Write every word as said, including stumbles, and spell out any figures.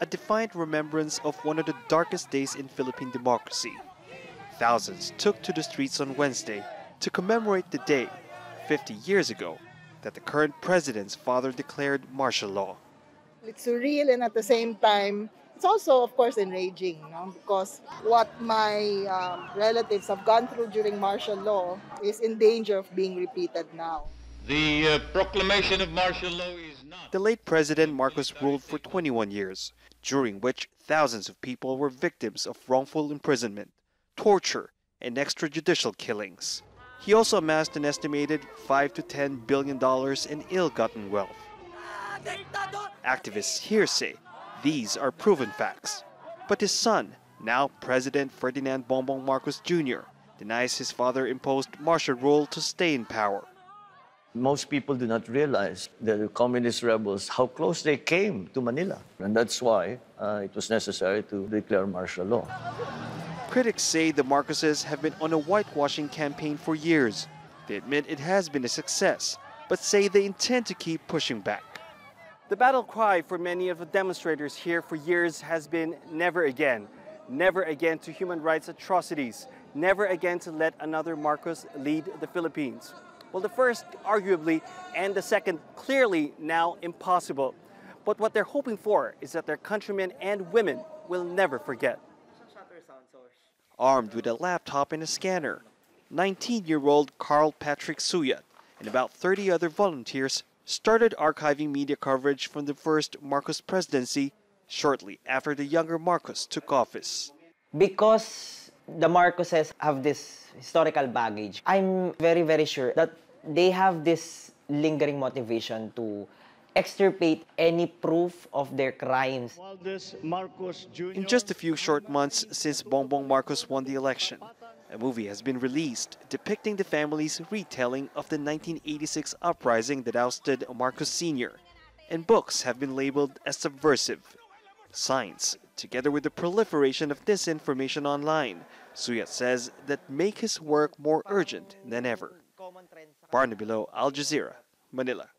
a defiant remembrance of one of the darkest days in Philippine democracy. Thousands took to the streets on Wednesday to commemorate the day, fifty years ago, that the current president's father declared martial law. It's surreal, and at the same time, it's also, of course, enraging, you know, because what my um, relatives have gone through during martial law is in danger of being repeated now. The uh, proclamation of martial law is not... The late President Marcos ruled for twenty-one years, during which thousands of people were victims of wrongful imprisonment, torture, and extrajudicial killings. He also amassed an estimated five to ten billion dollars in ill-gotten wealth. Activists here say these are proven facts. But his son, now President Ferdinand Bongbong Marcos Junior, denies his father imposed martial rule to stay in power. Most people do not realize the communist rebels, how close they came to Manila. And that's why uh, it was necessary to declare martial law. Critics say the Marcoses have been on a whitewashing campaign for years. They admit it has been a success, but say they intend to keep pushing back. The battle cry for many of the demonstrators here for years has been never again. Never again to human rights atrocities. Never again to let another Marcos lead the Philippines. Well, the first, arguably, and the second, clearly now impossible. But what they're hoping for is that their countrymen and women will never forget. Armed with a laptop and a scanner, nineteen-year-old Carl Patrick Suya and about thirty other volunteers started archiving media coverage from the first Marcos presidency shortly after the younger Marcos took office. Because the Marcoses have this historical baggage, I'm very, very sure that they have this lingering motivation to extirpate any proof of their crimes. In just a few short months since Bongbong Marcos won the election, a movie has been released depicting the family's retelling of the nineteen eighty-six uprising that ousted Marcos Senior, and books have been labeled as subversive. Signs, together with the proliferation of disinformation online, Suya says, that make his work more urgent than ever. Barnaby Lo, Al Jazeera, Manila.